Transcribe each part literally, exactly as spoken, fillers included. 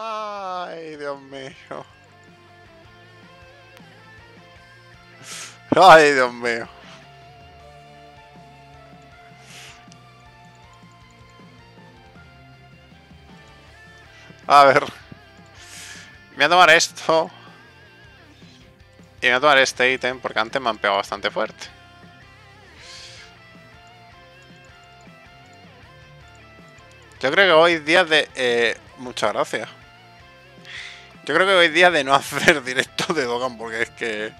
Ay, Dios mío. Ay, Dios mío. A ver. Me voy a tomar esto. Y me voy a tomar este ítem porque antes me han pegado bastante fuerte. Yo creo que hoy día de... Eh, muchas gracias. Yo creo que hoy día de no hacer directo de Dokkan porque es que...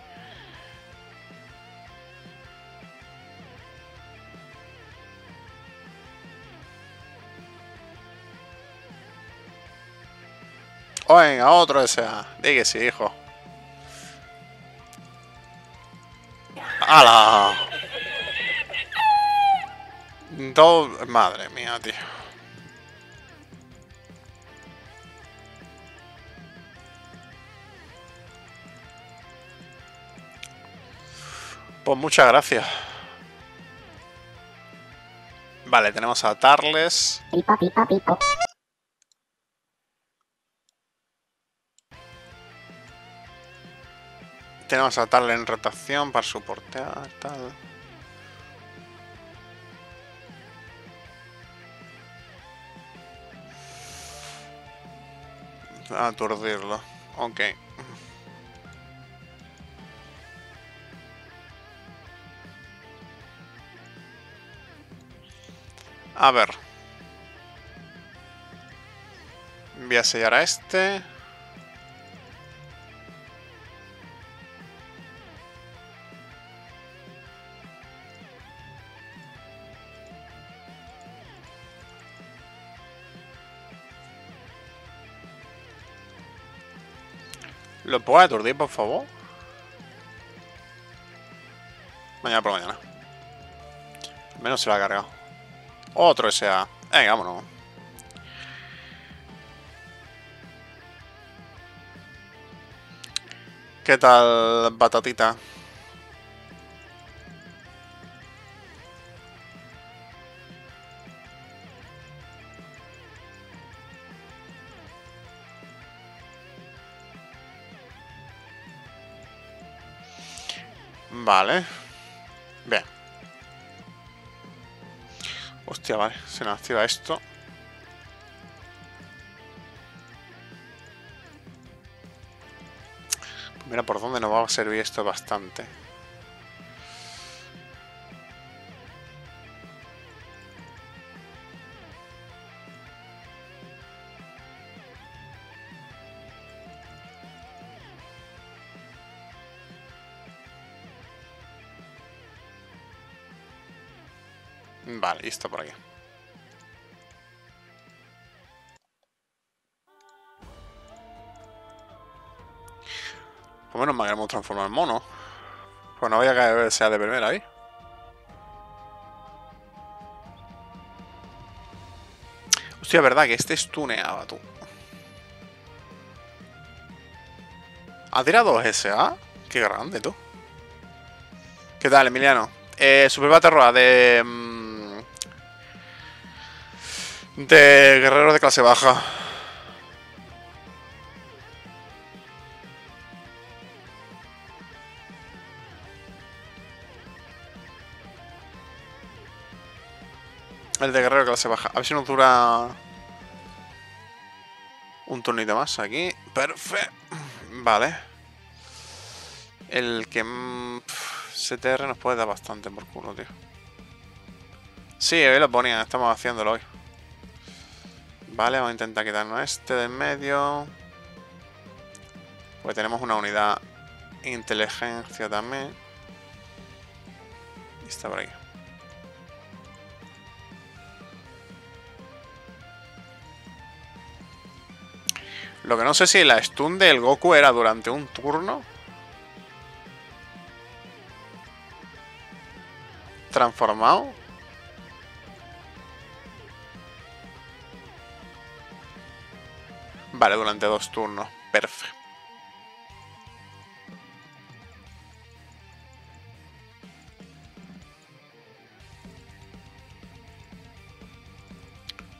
Oh, venga, otro E Z A. Dí que sí, hijo. ¡Hala! Dos... Madre mía, tío. Pues muchas gracias. Vale, tenemos a Turles. Pipa, pipa, pipa. Tenemos a Turles en rotación para soportear, tal. Aturdirlo. Ok. A ver. Voy a sellar a este. ¿Lo puedo aturdir, por favor? Mañana por la mañana. Al menos se lo ha cargado. Otro E Z A. Venga, vámonos. ¿Qué tal, batatita? Vale. Bien. Hostia, vale. Se nos activa esto. Mira por dónde nos va a servir esto bastante. Vale, y está por aquí. Pues menos mal que hemos transformado en mono. Pues no voy a caer sea de primera ahí. Hostia, verdad que este stuneaba, tú. ¿Ha tirado dos E Z A? Qué grande, tú. ¿Qué tal, Emiliano? Eh, Super Battle Road de... de guerrero de clase baja. El de guerrero de clase baja. A ver si nos dura un turnito más aquí. Perfecto. Vale. El que... C T R nos puede dar bastante por culo, tío. Sí, hoy lo ponían. Estamos haciéndolo hoy. Vale, vamos a intentar quitarnos este de en medio. Pues tenemos una unidad inteligencia también. Y está por aquí. Lo que no sé si la stun del Goku era durante un turno. Transformado. Vale, durante dos turnos. Perfecto.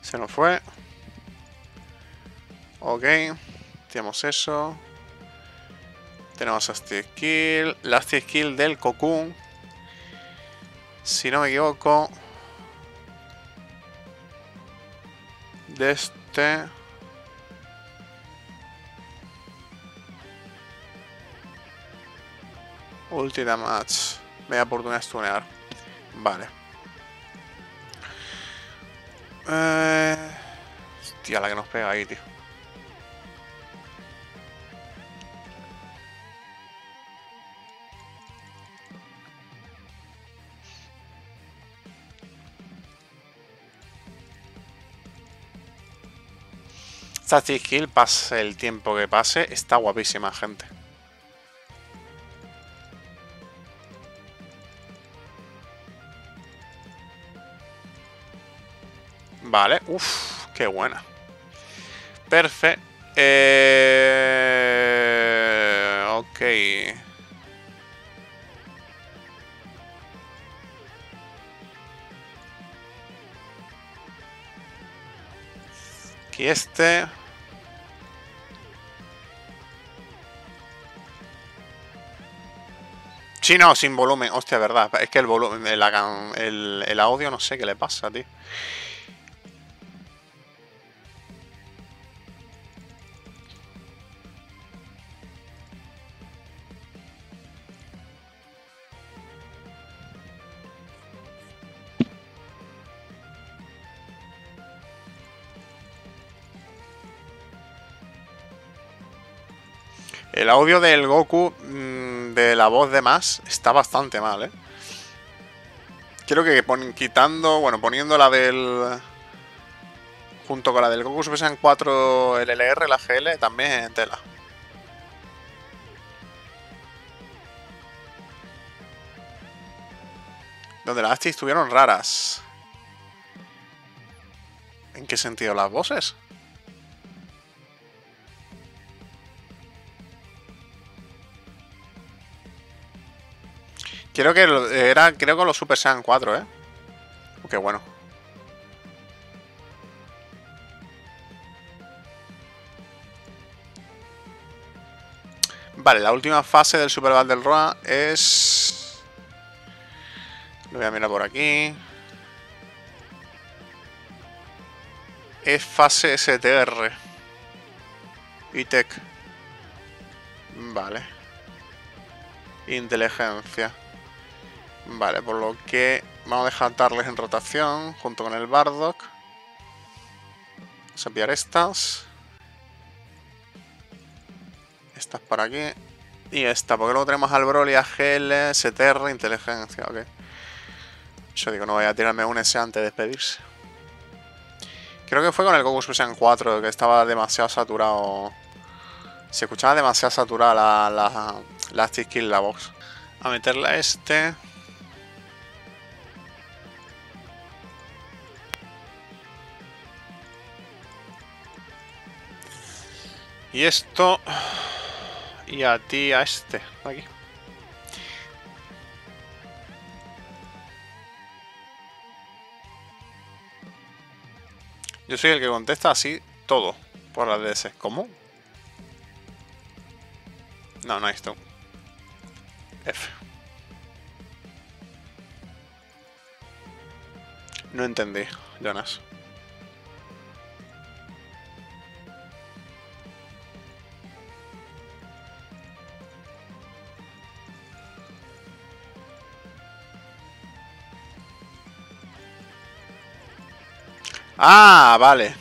Se nos fue. Ok, tenemos eso. Tenemos a Static kill, la Static kill del Cocoon, si no me equivoco. De este. Ulti damage. Me da oportunidad de stunear. Vale. Eh... Hostia, la que nos pega ahí, tío. Static kill, pase el tiempo que pase, está guapísima, gente. Vale, uff, qué buena. Perfecto. Eh... Ok. Aquí este. Sí, no, sin volumen. Hostia, verdad. Es que el volumen, el, el, el audio no sé qué le pasa, tío. El audio del Goku, de la voz de más, está bastante mal, ¿eh? Creo que quitando, bueno, poniendo la del... junto con la del Goku Super Saiyan cuatro, el L R, la G L, también tela. Donde las actis estuvieron raras. ¿En qué sentido las voces? Creo que era, creo que los Super Saiyan cuatro, ¿eh? Qué bueno. Vale, la última fase del Super Battle Road es... Lo voy a mirar por aquí. Es fase C T R. Y Tech. Vale. Inteligencia. Vale, por lo que vamos a dejar Turles en rotación junto con el Bardock. Vamos a pillar estas. Estas para aquí. Y esta, porque luego tenemos al Broly, a G L, C T R, inteligencia, ok. Yo digo, no voy a tirarme un S antes de despedirse. Creo que fue con el Goku Super Saiyan cuatro, que estaba demasiado saturado. Se escuchaba demasiado saturada la, la, la Static Kill, la box. A meterla a este. Y esto. Y a ti, a este. Aquí. Yo soy el que contesta así todo. Por las D S. ¿Cómo? No, no hay esto. F. No entendí, Jonas. Ah, vale.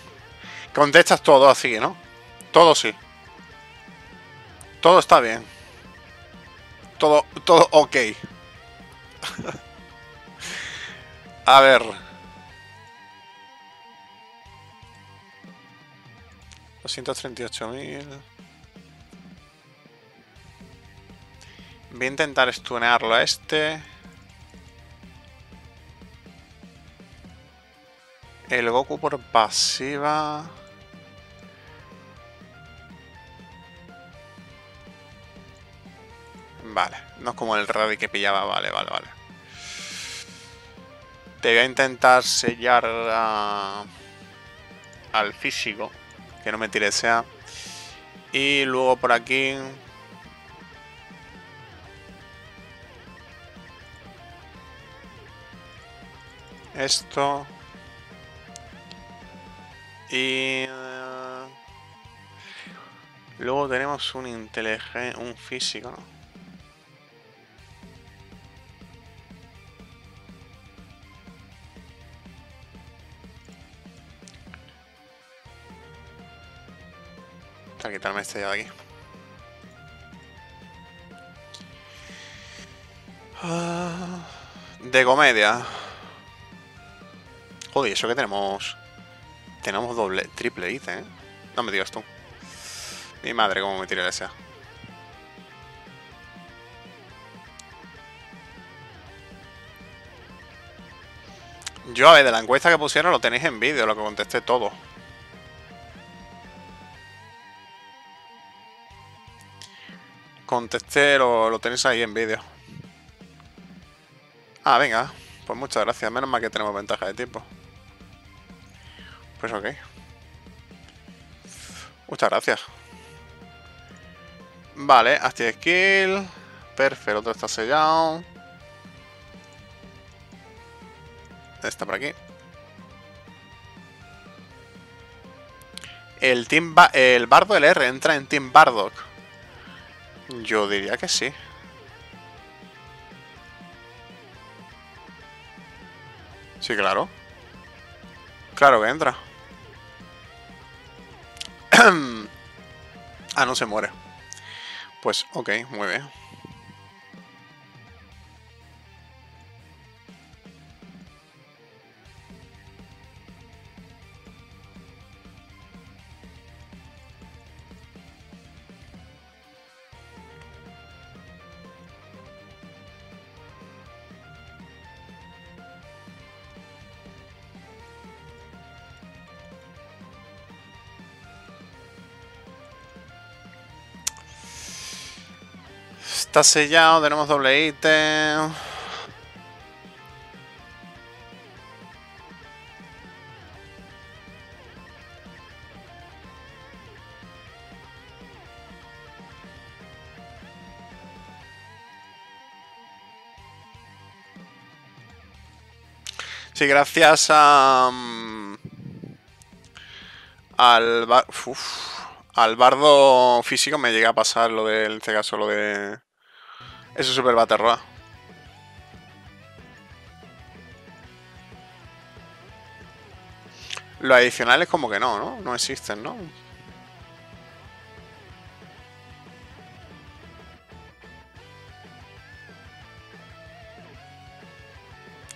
Contestas todo así, ¿no? Todo sí. Todo está bien. Todo, todo ok. A ver. doscientos treinta y ocho mil. Voy a intentar stunearlo a este. El Goku por pasiva. Vale, no es como el Radi que pillaba, vale, vale, vale. Te voy a intentar sellar a... al físico, que no me tire sea. Y luego por aquí... Esto. Y... Uh, luego tenemos un inteligente, un físico, ¿no? Para quitarme este ya de aquí. Uh, de comedia. Joder, eso que tenemos... Tenemos doble, triple hit, ¿eh? No me digas tú. Mi madre, cómo me tiré esa. Yo, a ver, de la encuesta que pusieron lo tenéis en vídeo, lo que contesté todo. Contesté, lo, lo tenéis ahí en vídeo. Ah, venga. Pues muchas gracias. Menos mal que tenemos ventaja de tiempo. Pues ok. Muchas gracias. Vale, Static kill. Perfecto, el otro está sellado. Está por aquí. El team ba el bardo L R entra en team Bardock. Yo diría que sí. Sí, claro. Claro que entra. Ah, no se muere. Pues, ok, muy bien. Está sellado, tenemos doble ítem. Sí, gracias a... Al, bar... Uf, al bardo físico me llega a pasar lo del... En este caso lo de... Eso es Super Battle Road. Los adicionales como que no, ¿no? No existen, ¿no?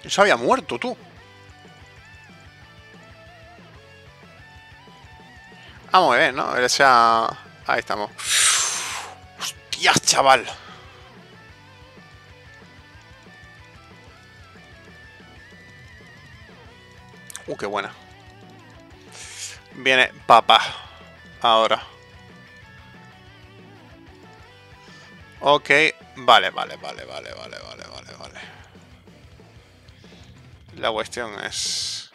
Eso había muerto, tú. Ah, muy bien, ¿no? Esa... Ahí estamos. ¡Hostias, chaval! Uh, qué buena. Viene papá. Ahora. Ok. Vale, vale, vale, vale, vale, vale, vale, vale. La cuestión es...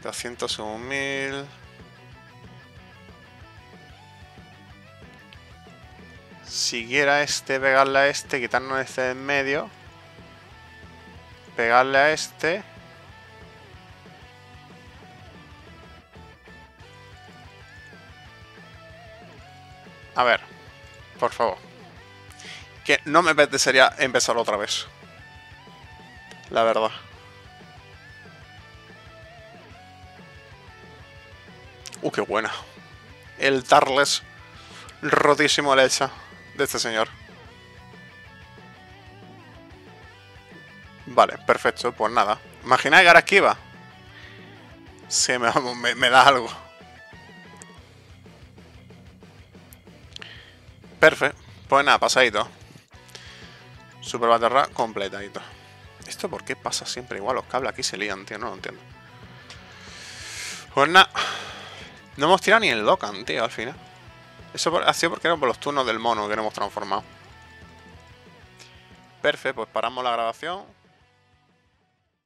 doscientos uno mil... Siguiera este, pegarle a este, quitarnos este de en medio... Pegarle a este. A ver, por favor. Que no me apetecería empezar otra vez. La verdad. Uh, qué buena. El Turles rotísimo la hecha de este señor. Vale, perfecto, pues nada. Imagináis que ahora esquiva. Sí, me, me, me da algo. Perfecto. Pues nada, pasadito. Super Battle Road completadito. ¿Esto por qué pasa siempre igual? Los cables aquí se lían, tío, no lo entiendo. Pues nada. No hemos tirado ni el Dokkan, tío, al final. Eso por, ha sido porque eran por los turnos del mono que no hemos transformado. Perfecto, pues paramos la grabación.